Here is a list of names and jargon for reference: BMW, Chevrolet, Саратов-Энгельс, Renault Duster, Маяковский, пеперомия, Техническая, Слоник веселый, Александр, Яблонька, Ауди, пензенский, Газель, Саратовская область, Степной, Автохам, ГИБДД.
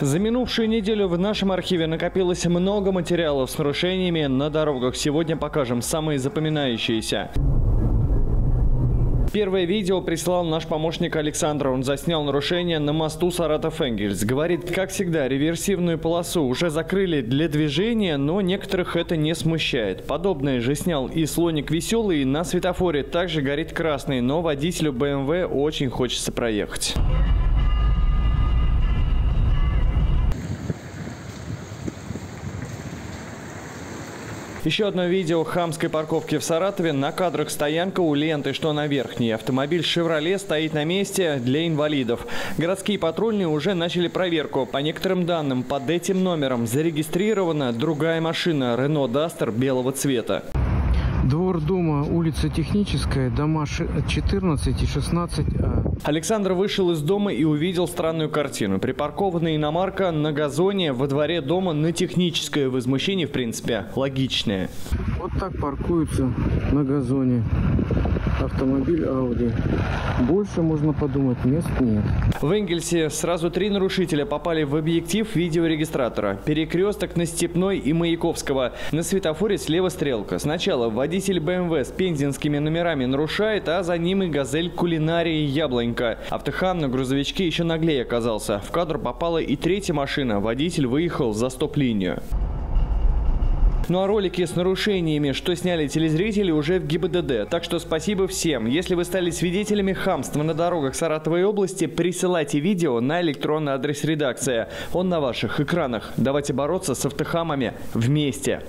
За минувшую неделю в нашем архиве накопилось много материалов с нарушениями на дорогах. Сегодня покажем самые запоминающиеся. Первое видео прислал наш помощник Александр. Он заснял нарушение на мосту Саратов-Энгельс. Говорит, как всегда, реверсивную полосу уже закрыли для движения, но некоторых это не смущает. Подобное же снял и Слоник веселый. На светофоре также горит красный, но водителю BMW очень хочется проехать. Еще одно видео хамской парковки в Саратове. На кадрах стоянка у ленты, что на верхней. Автомобиль Chevrolet стоит на месте для инвалидов. Городские патрульные уже начали проверку. По некоторым данным, под этим номером зарегистрирована другая машина Renault Duster белого цвета. Двор дома, улица Техническая, дома 14 и 16А. Александр вышел из дома и увидел странную картину. Припаркованная иномарка на газоне во дворе дома на Техническое. Возмущение, в принципе, логичное. Вот так паркуются на газоне автомобиль Ауди. Больше, можно подумать, мест нет. В Энгельсе сразу три нарушителя попали в объектив видеорегистратора. Перекресток на Степной и Маяковского. На светофоре слева стрелка. Сначала водитель BMW с пензенскими номерами нарушает, а за ним и «Газель» кулинарии «Яблонька». Автохам на грузовичке еще наглее оказался. В кадр попала и третья машина. Водитель выехал за стоп-линию. Ну а ролики с нарушениями, что сняли телезрители, уже в ГИБДД. Так что спасибо всем. Если вы стали свидетелями хамства на дорогах Саратовой области, присылайте видео на электронный адрес редакции. Он на ваших экранах. Давайте бороться с автохамами вместе.